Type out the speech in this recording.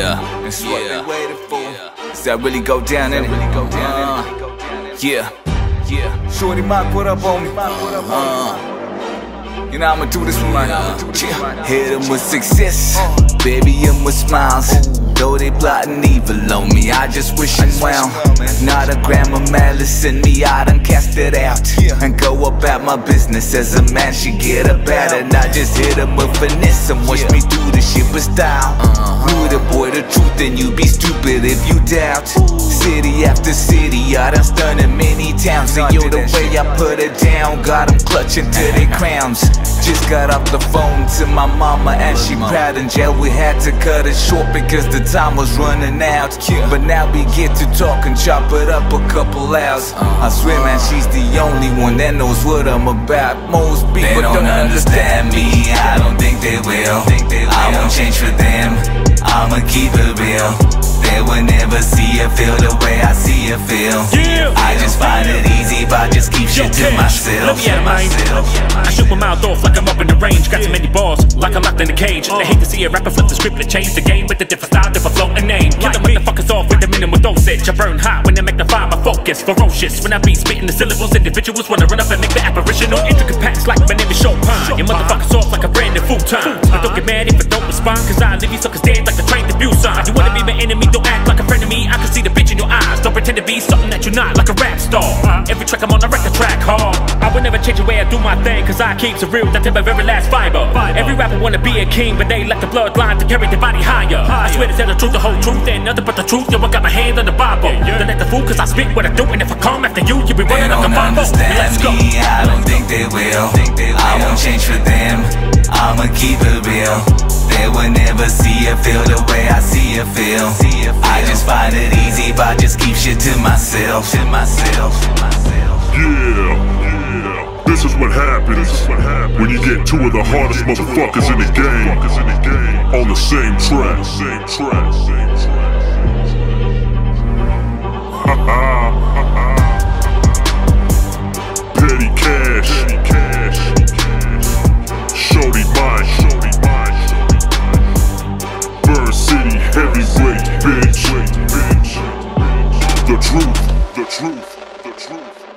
Yeah, it's what they waited for. Does that really go down in it? Yeah. Shorty Mic put up on me. You know I'ma do this with my hit them with success, baby, them with smiles. Though they plotting evil on me, I just wish them well. Not a gram of malice in me, I done cast it out and go about my business. As a man, she get a bat, and I just hit him with finesse and watch me do this shit with style. Rude a boy, the truth, and you be stupid if you doubt. City after city, I done stunned in many towns, and yo, the way I put it down got them clutching to their crowns. Just got off the phone to my mama and she proud in jail. We had to cut it short because the time was running out. But now we get to talk and chop it up a couple hours. I swear, man, she's the only one that knows what I'm about. Most people don't understand me, I don't think they will. I won't change for them, I'ma keep it real. They will never see it feel the way I see it feel. I just find it easy if I just keep shit to myself. I shoot my mouth off like I'm up in the range. Got too many balls, like I'm locked in a cage. They hate to see a rapper flip the script and change the game with a different style, different flow and name. Kill the motherfuckers off with the minimal dosage. I burn hot when I magnify my focus. Ferocious when I be spitting the syllables. Individuals wanna run up and make the apparition on intricate packs like my name is Chopin. Your motherfuckers off like a brand new futon. I don't get mad if I don't respond, cause I leave you suckers dead like a trained Busan. You wanna be my enemy, don't act like a friend of me. I can see the bitch in your eyes. Don't pretend to be something that you're not, like a rap star. Every track I'm on, I record track hard. I will never change the way I do my thing, cause I keep it real down to my very last fiber. Every rapper wanna be a king, but they lack the bloodline to carry their body higher. I swear to tell the truth, the whole truth, and nothing but the truth. Yo, I got my hand on the Bible. Don't let the fool, cause I spit what I do, and if I come after you, you be running like a bombo. Let's go. I don't think they will. I won't change for them, I'ma keep it real. They will never see it feel the way I see it feel. I just find it easy if I just keep shit to myself. Yeah, this is what happens when you get two of the hardest motherfuckers in the game on the same track. Petty Cash, Shorty Mic, heavyweight, bitch. The truth.